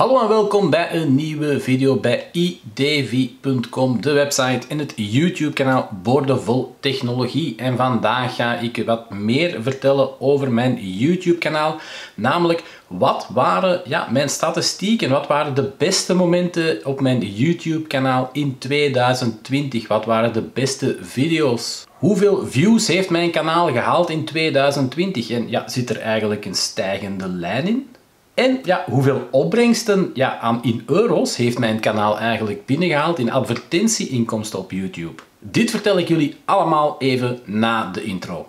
Hallo en welkom bij een nieuwe video bij idv.com, de website en het YouTube kanaal Boordenvol Technologie. En vandaag ga ik wat meer vertellen over mijn YouTube kanaal, namelijk wat waren mijn statistieken, wat waren de beste momenten op mijn YouTube kanaal in 2020, wat waren de beste video's. Hoeveel views heeft mijn kanaal gehaald in 2020 en zit er eigenlijk een stijgende lijn in? En hoeveel opbrengsten in euro's heeft mijn kanaal eigenlijk binnengehaald in advertentieinkomsten op YouTube? Dit vertel ik jullie allemaal even na de intro.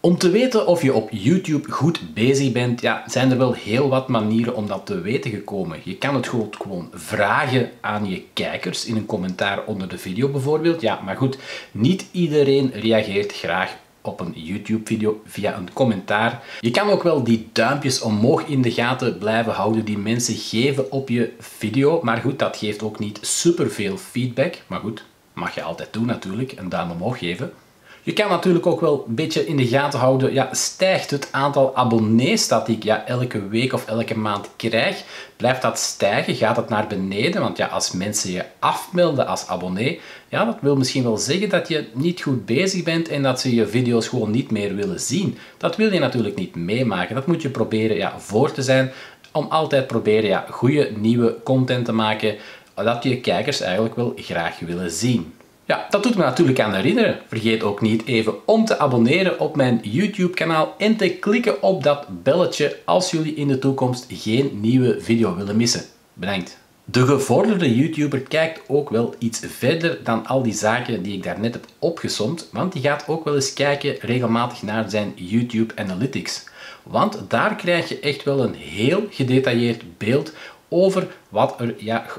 Om te weten of je op YouTube goed bezig bent, zijn er wel heel wat manieren om dat te weten gekomen. Je kan het gewoon vragen aan je kijkers in een commentaar onder de video bijvoorbeeld. Maar goed, niet iedereen reageert graag op een YouTube-video via een commentaar. Je kan ook wel die duimpjes omhoog in de gaten blijven houden die mensen geven op je video. Maar goed, dat geeft ook niet superveel feedback. Maar goed, mag je altijd doen natuurlijk, een duim omhoog geven. Je kan natuurlijk ook wel een beetje in de gaten houden, stijgt het aantal abonnees dat ik elke week of elke maand krijg? Blijft dat stijgen? Gaat het naar beneden? Want als mensen je afmelden als abonnee, dat wil misschien wel zeggen dat je niet goed bezig bent en dat ze je video's gewoon niet meer willen zien. Dat wil je natuurlijk niet meemaken. Dat moet je proberen voor te zijn, om altijd proberen goede nieuwe content te maken, dat je kijkers eigenlijk wel graag willen zien. Dat doet me natuurlijk aan herinneren. Vergeet ook niet even om te abonneren op mijn YouTube kanaal en te klikken op dat belletje als jullie in de toekomst geen nieuwe video willen missen. Bedankt. De gevorderde YouTuber kijkt ook wel iets verder dan al die zaken die ik daarnet heb opgesomd, want die gaat ook wel eens kijken regelmatig naar zijn YouTube Analytics. Want daar krijg je echt wel een heel gedetailleerd beeld over wat er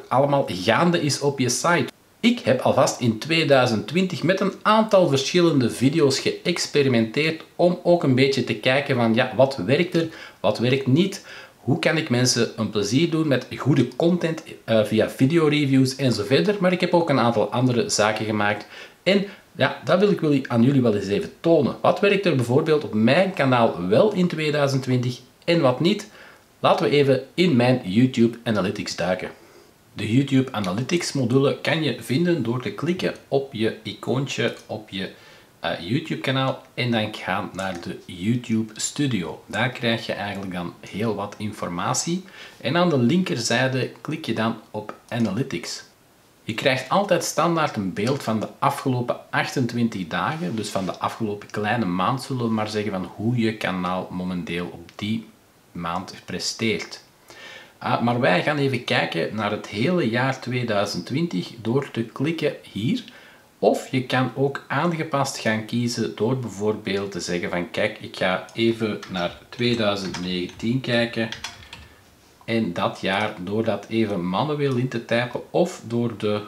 allemaal gaande is op je site. Ik heb alvast in 2020 met een aantal verschillende video's geëxperimenteerd om ook een beetje te kijken van wat werkt er, wat werkt niet. Hoe kan ik mensen een plezier doen met goede content via videoreviews en zo verder. Maar ik heb ook een aantal andere zaken gemaakt en dat wil ik aan jullie wel eens even tonen. Wat werkt er bijvoorbeeld op mijn kanaal wel in 2020 en wat niet? Laten we even in mijn YouTube Analytics duiken. De YouTube Analytics module kan je vinden door te klikken op je icoontje op je YouTube kanaal en dan gaan naar de YouTube Studio. Daar krijg je eigenlijk dan heel wat informatie en aan de linkerzijde klik je dan op Analytics. Je krijgt altijd standaard een beeld van de afgelopen 28 dagen, dus van de afgelopen kleine maand zullen we maar zeggen van hoe je kanaal momenteel op die maand presteert. Maar wij gaan even kijken naar het hele jaar 2020 door te klikken hier. Of je kan ook aangepast gaan kiezen door bijvoorbeeld te zeggen van kijk, ik ga even naar 2019 kijken. En dat jaar door dat even manueel in te typen of door de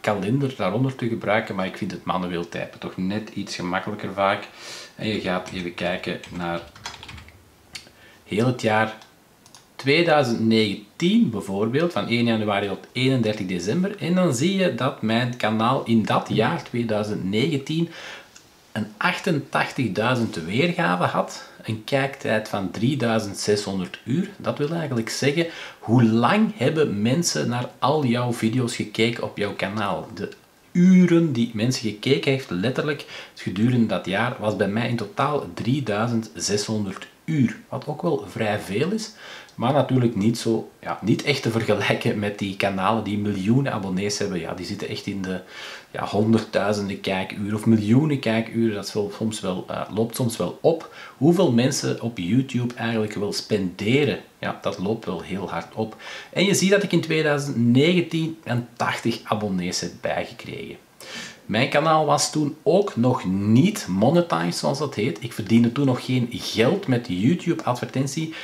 kalender daaronder te gebruiken. Maar ik vind het manueel typen toch net iets gemakkelijker vaak. En je gaat even kijken naar heel het jaar 2019 bijvoorbeeld, van 1 januari tot 31 december. En dan zie je dat mijn kanaal in dat jaar, 2019, een 88.000 weergave had. Een kijktijd van 3600 uur. Dat wil eigenlijk zeggen, hoe lang hebben mensen naar al jouw video's gekeken op jouw kanaal? De uren die mensen gekeken heeft, letterlijk, gedurende dat jaar, was bij mij in totaal 3600 uur. Wat ook wel vrij veel is. Maar natuurlijk niet, niet echt te vergelijken met die kanalen die miljoenen abonnees hebben. Die zitten echt in de honderdduizenden kijkuren of miljoenen kijkuren. Dat loopt soms wel op. Hoeveel mensen op YouTube eigenlijk wel spenderen, dat loopt wel heel hard op. En je ziet dat ik in 2019 en 80 abonnees heb bijgekregen. Mijn kanaal was toen ook nog niet monetized, zoals dat heet. Ik verdiende toen nog geen geld met YouTube-advertentie.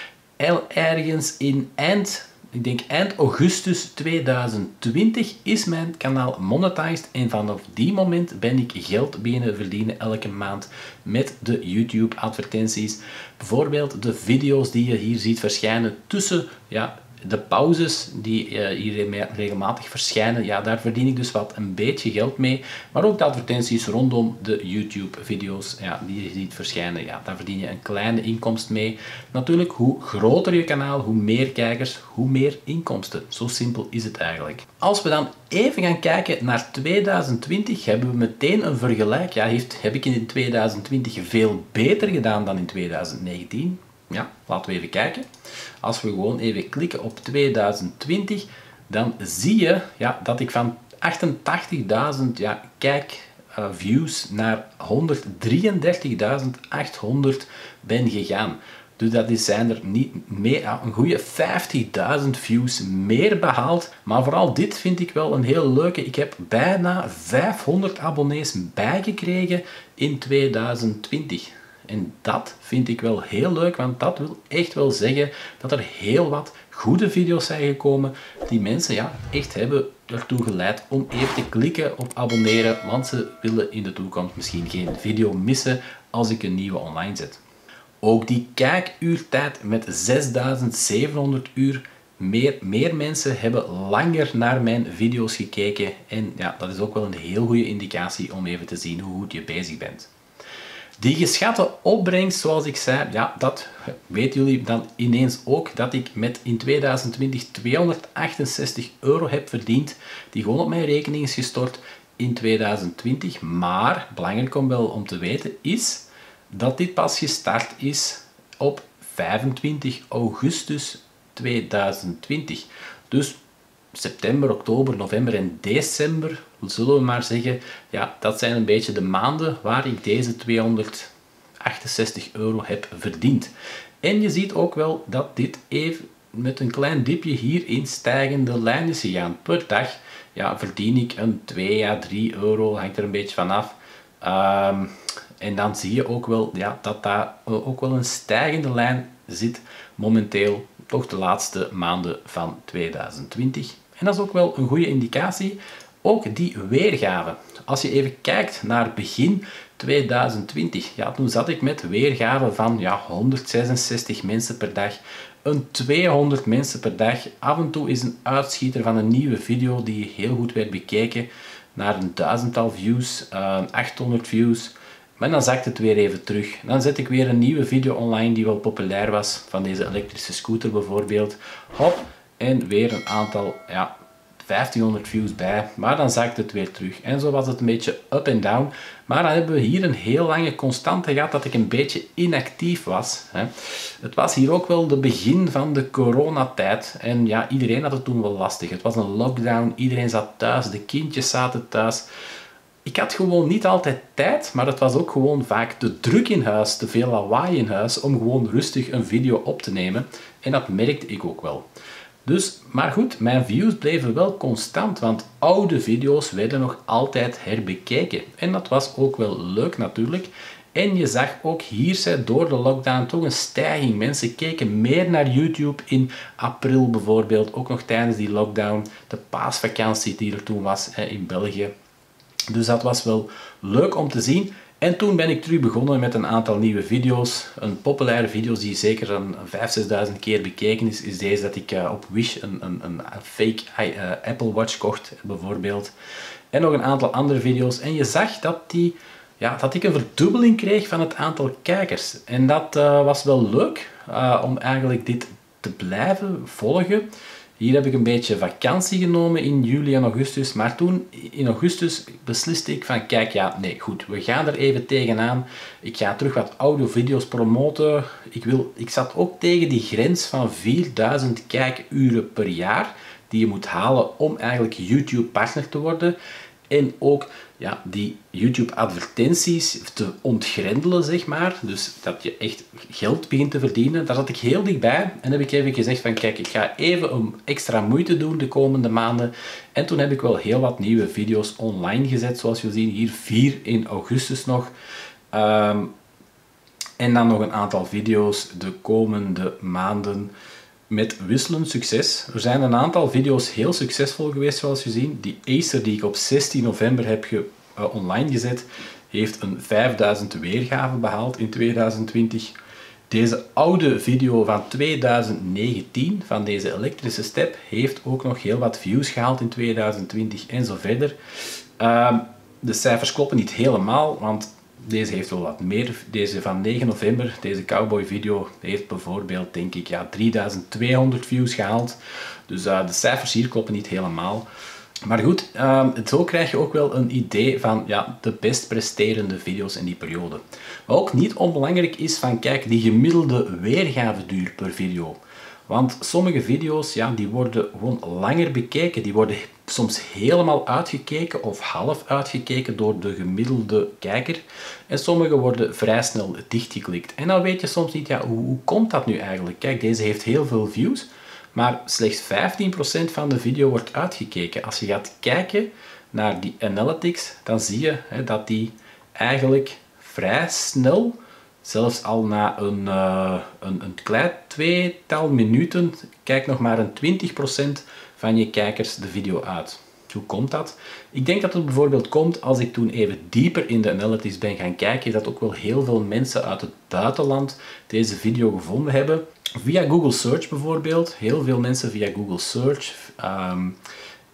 Ergens in eind augustus 2020 is mijn kanaal monetized en vanaf die moment ben ik geld beginnen verdienen elke maand met de YouTube advertenties. Bijvoorbeeld de video's die je hier ziet verschijnen tussen de pauzes die hier regelmatig verschijnen, ja, daar verdien ik dus wat een beetje geld mee. Maar ook de advertenties rondom de YouTube-video's, ja, die je ziet verschijnen, ja, daar verdien je een kleine inkomst mee. Natuurlijk, hoe groter je kanaal, hoe meer kijkers, hoe meer inkomsten. Zo simpel is het eigenlijk. Als we dan even gaan kijken naar 2020, hebben we meteen een vergelijk. Ja, heb ik in 2020 veel beter gedaan dan in 2019? Ja, laten we even kijken. Als we gewoon even klikken op 2020, dan zie je, ja, dat ik van 88.000 ja, kijkviews naar 133.800 ben gegaan. Dus dat zijn er niet meer, een goede 50.000 views meer behaald. Maar vooral dit vind ik wel een heel leuke. Ik heb bijna 500 abonnees bijgekregen in 2020. En dat vind ik wel heel leuk, want dat wil echt wel zeggen dat er heel wat goede video's zijn gekomen die mensen, ja, echt hebben ertoe geleid om even te klikken op abonneren, want ze willen in de toekomst misschien geen video missen als ik een nieuwe online zet. Ook die kijkuurtijd met 6700 uur. Meer mensen hebben langer naar mijn video's gekeken en ja, dat is ook wel een heel goede indicatie om even te zien hoe goed je bezig bent. Die geschatte opbrengst, zoals ik zei, ja, dat weten jullie dan ineens ook, dat ik met in 2020 €268 heb verdiend, die gewoon op mijn rekening is gestort in 2020. Maar, belangrijk om wel om te weten, is dat dit pas gestart is op 25 augustus 2020. Dus september, oktober, november en december, zullen we maar zeggen, ja, dat zijn een beetje de maanden waar ik deze €268 heb verdiend. En je ziet ook wel dat dit even met een klein dipje hier in stijgende lijn is gegaan. Per dag, ja, verdien ik een €2 à €3, hangt er een beetje van af. En dan zie je ook wel, ja, dat daar ook wel een stijgende lijn zit momenteel, toch de laatste maanden van 2020. En dat is ook wel een goede indicatie. Ook die weergave. Als je even kijkt naar begin 2020, ja, toen zat ik met weergave van, ja, 166 mensen per dag, een 200 mensen per dag. Af en toe is een uitschieter van een nieuwe video die heel goed werd bekeken naar een 1000-tal views, 800 views. Maar dan zakt het weer even terug. Dan zet ik weer een nieuwe video online die wel populair was, van deze elektrische scooter bijvoorbeeld. Hop, en weer een aantal, ja, 1500 views bij, maar dan zakt het weer terug. En zo was het een beetje up en down. Maar dan hebben we hier een heel lange constante gehad dat ik een beetje inactief was. Het was hier ook wel de begin van de coronatijd. En ja, iedereen had het toen wel lastig. Het was een lockdown, iedereen zat thuis, de kindjes zaten thuis. Ik had gewoon niet altijd tijd, maar het was ook gewoon vaak te druk in huis, te veel lawaai in huis, om gewoon rustig een video op te nemen. En dat merkte ik ook wel. Dus, maar goed, mijn views bleven wel constant, want oude video's werden nog altijd herbekeken. En dat was ook wel leuk natuurlijk. En je zag ook hier, door de lockdown, toch een stijging. Mensen keken meer naar YouTube in april bijvoorbeeld, ook nog tijdens die lockdown, de paasvakantie die er toen was in België. Dus dat was wel leuk om te zien. En toen ben ik terug begonnen met een aantal nieuwe video's. Een populaire video die zeker een 5.000, 6.000 keer bekeken is, is deze dat ik op Wish een fake Apple Watch kocht, bijvoorbeeld. En nog een aantal andere video's. En je zag dat, ja, dat ik een verdubbeling kreeg van het aantal kijkers. En dat was wel leuk om eigenlijk dit te blijven volgen. Hier heb ik een beetje vakantie genomen in juli en augustus, maar toen in augustus besliste ik van kijk, ja, nee, goed, we gaan er even tegenaan. Ik ga terug wat oude video's promoten. Ik zat ook tegen die grens van 4000 kijkuren per jaar die je moet halen om eigenlijk YouTube partner te worden. En ook, ja, die YouTube advertenties te ontgrendelen, zeg maar. Dus dat je echt geld begint te verdienen. Daar zat ik heel dichtbij. En heb ik even gezegd van kijk, ik ga even een extra moeite doen de komende maanden. En toen heb ik wel heel wat nieuwe video's online gezet. Zoals je ziet, hier 4 in augustus nog. En dan nog een aantal video's de komende maanden. Met wisselend succes. Er zijn een aantal video's heel succesvol geweest, zoals je ziet. Die Acer die ik op 16 november heb online gezet, heeft een 5000 weergave behaald in 2020. Deze oude video van 2019 van deze elektrische step heeft ook nog heel wat views gehaald in 2020 en zo verder. De cijfers kloppen niet helemaal, want deze heeft wel wat meer. Deze van 9 november, deze cowboy video, heeft bijvoorbeeld denk ik ja, 3200 views gehaald. Dus de cijfers hier kloppen niet helemaal. Maar goed, zo krijg je ook wel een idee van ja, de best presterende video's in die periode. Wat ook niet onbelangrijk is van kijk, die gemiddelde weergaveduur per video. Want sommige video's ja, die worden gewoon langer bekeken, die worden soms helemaal uitgekeken of half uitgekeken door de gemiddelde kijker. En sommige worden vrij snel dichtgeklikt. En dan weet je soms niet, ja, hoe komt dat nu eigenlijk? Kijk, deze heeft heel veel views. Maar slechts 15% van de video wordt uitgekeken. Als je gaat kijken naar die analytics, dan zie je hè, dat die eigenlijk vrij snel, zelfs al na een klein tweetal minuten, kijkt nog maar een 20% van je kijkers de video uit. Hoe komt dat? Ik denk dat het bijvoorbeeld komt als ik toen even dieper in de analytics ben gaan kijken, dat ook wel heel veel mensen uit het buitenland deze video gevonden hebben. Via Google Search bijvoorbeeld, heel veel mensen via Google Search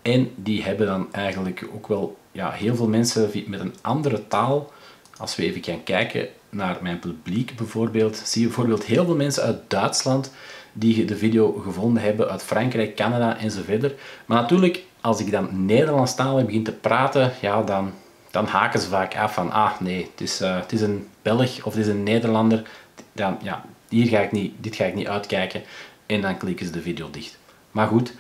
en die hebben dan eigenlijk ook wel ja, heel veel mensen met een andere taal. Als we even gaan kijken naar mijn publiek bijvoorbeeld, zie je bijvoorbeeld heel veel mensen uit Duitsland die de video gevonden hebben, uit Frankrijk, Canada en zo verder. Maar natuurlijk, als ik dan Nederlandstalig begin te praten, ja, dan haken ze vaak af van ah nee, het is een Belg of het is een Nederlander, dan ja... dit ga ik niet uitkijken. En dan klikken ze de video dicht. Maar goed,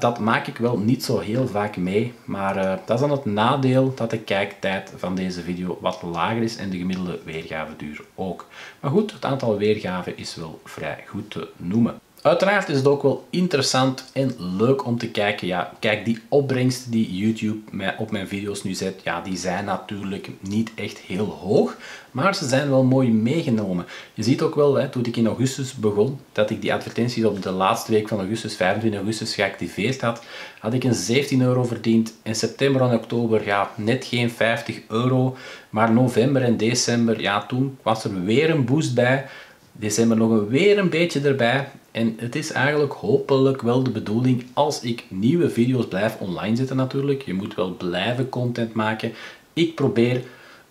dat maak ik wel niet zo heel vaak mee. Maar dat is dan het nadeel dat de kijktijd van deze video wat lager is. En de gemiddelde weergaveduur ook. Maar goed, het aantal weergaven is wel vrij goed te noemen. Uiteraard is het ook wel interessant en leuk om te kijken. Ja, kijk, die opbrengsten die YouTube op mijn video's nu zet, ja, die zijn natuurlijk niet echt heel hoog. Maar ze zijn wel mooi meegenomen. Je ziet ook wel, hè, toen ik in augustus begon, dat ik die advertenties op de laatste week van augustus, 25 augustus, geactiveerd had. Had ik een 17 euro verdiend. In september en oktober, ja, net geen 50 euro. Maar november en december, ja, toen was er weer een boost bij. December nog weer een beetje erbij. En het is eigenlijk hopelijk wel de bedoeling als ik nieuwe video's blijf online zetten natuurlijk. Je moet wel blijven content maken. Ik probeer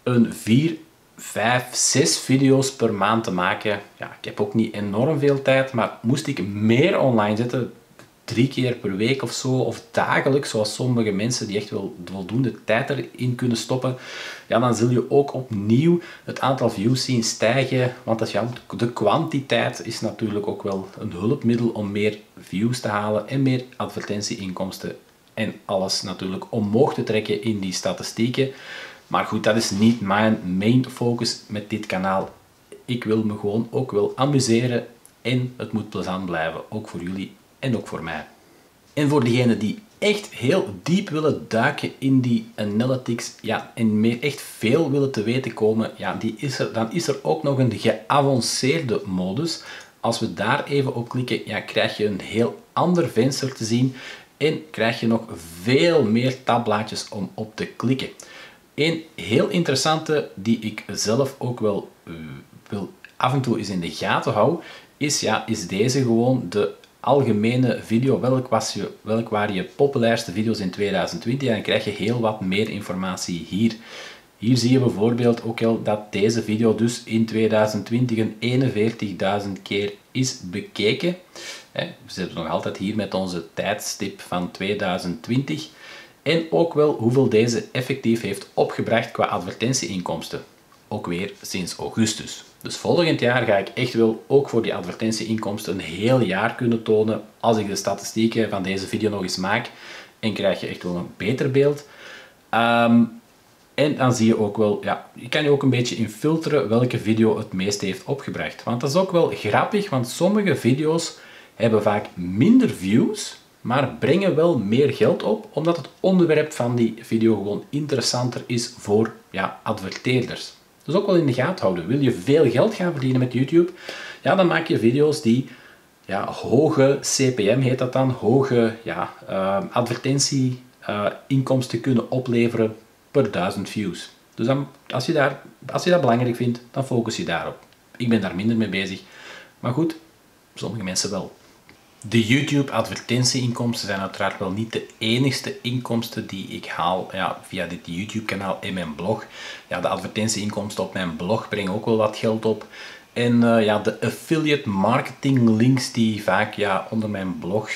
een 4, 5, 6 video's per maand te maken. Ja, ik heb ook niet enorm veel tijd, maar moest ik meer online zetten, 3 keer per week of zo, of dagelijks, zoals sommige mensen die echt wel voldoende tijd erin kunnen stoppen, ja, dan zul je ook opnieuw het aantal views zien stijgen, want dat, ja, de kwantiteit is natuurlijk ook wel een hulpmiddel om meer views te halen en meer advertentieinkomsten en alles natuurlijk omhoog te trekken in die statistieken. Maar goed, dat is niet mijn main focus met dit kanaal. Ik wil me gewoon ook wel amuseren en het moet plezant blijven, ook voor jullie. En ook voor mij. En voor diegenen die echt heel diep willen duiken in die analytics, ja, en meer echt veel willen te weten komen, ja, dan is er ook nog een geavanceerde modus. Als we daar even op klikken, ja, krijg je een heel ander venster te zien en krijg je nog veel meer tabblaadjes om op te klikken. Een heel interessante die ik zelf ook wel af en toe eens in de gaten hou, is, ja, is deze gewoon de algemene video, welk waren je populairste video's in 2020, en dan krijg je heel wat meer informatie hier. Hier zie je bijvoorbeeld ook al dat deze video dus in 2020 een 41.000 keer is bekeken. We zitten nog altijd hier met onze tijdstip van 2020. En ook wel hoeveel deze effectief heeft opgebracht qua advertentieinkomsten. Ook weer sinds augustus. Dus volgend jaar ga ik echt wel ook voor die advertentieinkomsten een heel jaar kunnen tonen als ik de statistieken van deze video nog eens maak. En krijg je echt wel een beter beeld. En dan zie je ook wel, ja, je kan je ook een beetje infiltreren welke video het meest heeft opgebracht. Want dat is ook wel grappig, want sommige video's hebben vaak minder views, maar brengen wel meer geld op, omdat het onderwerp van die video gewoon interessanter is voor, ja, adverteerders. Dus ook wel in de gaten houden. Wil je veel geld gaan verdienen met YouTube? Ja, dan maak je video's die, ja, hoge CPM heet dat dan, hoge, ja, advertentie-inkomsten kunnen opleveren per 1000 views. Dus dan, als je dat belangrijk vindt, dan focus je daarop. Ik ben daar minder mee bezig. Maar goed, sommige mensen wel. De YouTube advertentieinkomsten zijn uiteraard wel niet de enigste inkomsten die ik haal via dit YouTube kanaal en mijn blog. Ja, de advertentieinkomsten op mijn blog brengen ook wel wat geld op. En de affiliate marketing links die vaak onder mijn blog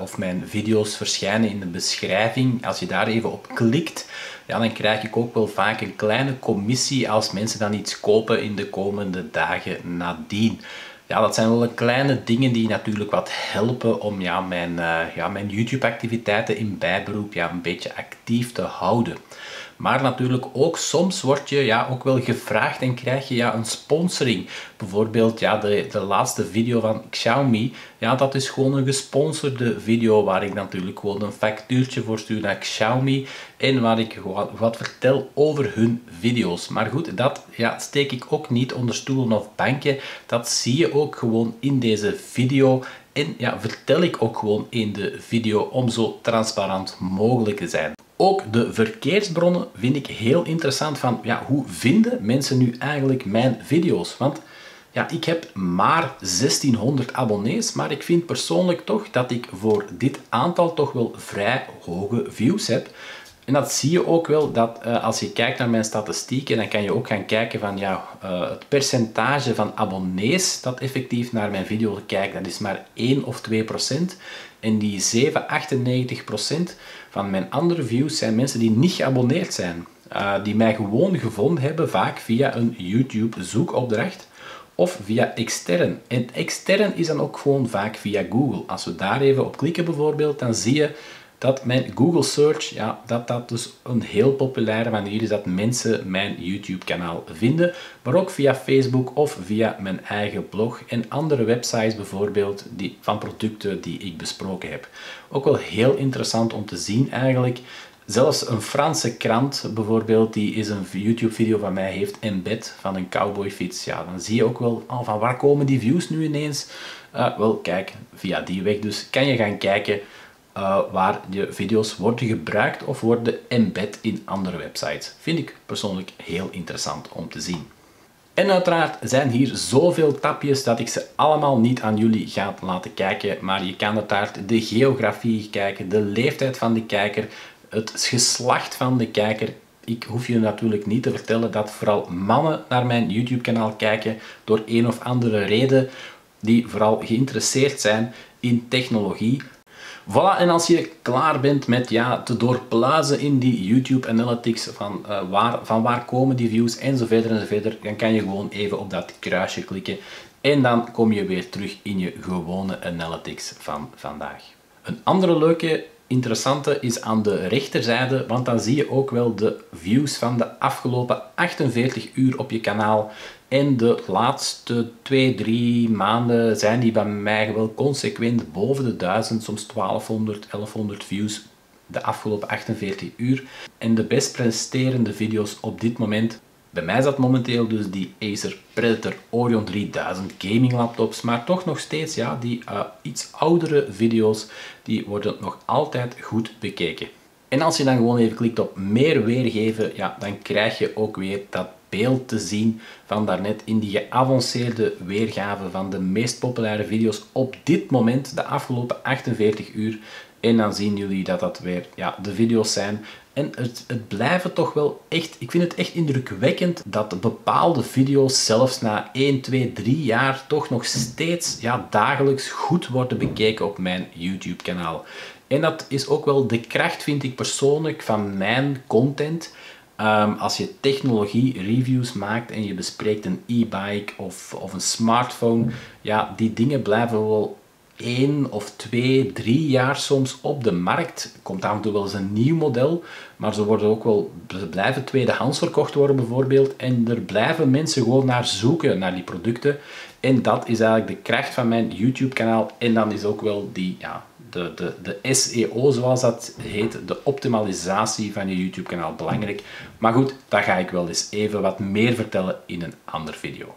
of mijn video's verschijnen in de beschrijving. Als je daar even op klikt, dan krijg ik ook wel vaak een kleine commissie als mensen dan iets kopen in de komende dagen nadien. Ja, dat zijn wel kleine dingen die natuurlijk wat helpen om mijn YouTube-activiteiten in bijberoep een beetje actief te houden. Maar natuurlijk ook soms word je ook wel gevraagd en krijg je een sponsoring. Bijvoorbeeld de laatste video van Xiaomi. Ja, dat is gewoon een gesponsorde video waar ik natuurlijk gewoon een factuurtje voor stuur naar Xiaomi. En waar ik gewoon wat vertel over hun video's. Maar goed, dat steek ik ook niet onder stoelen of banken. Dat zie je ook gewoon in deze video. En vertel ik ook gewoon in de video om zo transparant mogelijk te zijn. Ook de verkeersbronnen vind ik heel interessant van hoe vinden mensen nu eigenlijk mijn video's? Want ik heb maar 1600 abonnees, maar ik vind persoonlijk toch dat ik voor dit aantal toch wel vrij hoge views heb. En dat zie je ook wel, dat als je kijkt naar mijn statistieken, dan kan je ook gaan kijken van het percentage van abonnees dat effectief naar mijn video kijkt, dat is maar 1 of 2%. En die 98% van mijn andere views zijn mensen die niet geabonneerd zijn. Die mij gewoon gevonden hebben, vaak via een YouTube zoekopdracht of via extern. En extern is dan ook gewoon vaak via Google. Als we daar even op klikken bijvoorbeeld, dan zie je dat mijn Google Search, dat dus een heel populaire manier is dat mensen mijn YouTube kanaal vinden. Maar ook via Facebook of via mijn eigen blog en andere websites bijvoorbeeld van producten die ik besproken heb. Ook wel heel interessant om te zien eigenlijk. Zelfs een Franse krant bijvoorbeeld, die is een YouTube video van mij heeft embed van een cowboyfiets. Ja, dan zie je ook wel van waar komen die views nu ineens? Wel kijk, via die weg dus kan je gaan kijken waar je video's worden gebruikt of worden embed in andere websites. Vind ik persoonlijk heel interessant om te zien. En uiteraard zijn hier zoveel tapjes dat ik ze allemaal niet aan jullie ga laten kijken. Maar je kan uiteraard de geografie kijken, de leeftijd van de kijker, het geslacht van de kijker. Ik hoef je natuurlijk niet te vertellen dat vooral mannen naar mijn YouTube kanaal kijken door een of andere reden, die vooral geïnteresseerd zijn in technologie. Voilà, en als je klaar bent met te doorpluizen in die YouTube Analytics van waar komen die views enzovoort, dan kan je gewoon even op dat kruisje klikken en dan kom je weer terug in je gewone Analytics van vandaag. Een andere leuke, interessante is aan de rechterzijde, want dan zie je ook wel de views van de afgelopen 48 uur op je kanaal. En de laatste 2-3 maanden zijn die bij mij wel consequent boven de 1000, soms 1200, 1100 views de afgelopen 48 uur. En de best presterende video's op dit moment, bij mij zat momenteel dus die Acer Predator Orion 3000 gaming laptops, maar toch nog steeds die iets oudere video's, die worden nog altijd goed bekeken. En als je dan gewoon even klikt op meer weergeven, dan krijg je ook weer dat beeld te zien van daarnet in die geavanceerde weergave van de meest populaire video's op dit moment, de afgelopen 48 uur. En dan zien jullie dat dat weer de video's zijn. En het blijven toch wel echt, ik vind het echt indrukwekkend dat bepaalde video's zelfs na 1, 2, 3 jaar toch nog steeds dagelijks goed worden bekeken op mijn YouTube kanaal. En dat is ook wel de kracht, vind ik persoonlijk, van mijn content. Als je technologie reviews maakt en je bespreekt een e-bike of een smartphone, die dingen blijven wel 1 of 2, 3 jaar soms op de markt. Komt af en toe wel eens een nieuw model, maar ze blijven tweedehands verkocht worden bijvoorbeeld. En er blijven mensen gewoon naar zoeken, naar die producten. En dat is eigenlijk de kracht van mijn YouTube kanaal. En dan is ook wel die, de SEO, zoals dat heet, de optimalisatie van je YouTube kanaal belangrijk. Maar goed, daar ga ik wel eens even wat meer vertellen in een andere video.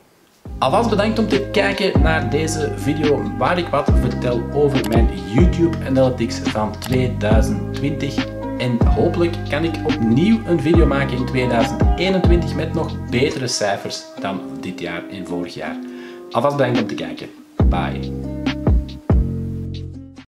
Alvast bedankt om te kijken naar deze video waar ik wat vertel over mijn YouTube Analytics van 2020. En hopelijk kan ik opnieuw een video maken in 2021 met nog betere cijfers dan dit jaar en vorig jaar. alvast bedankt om te kijken. Bye.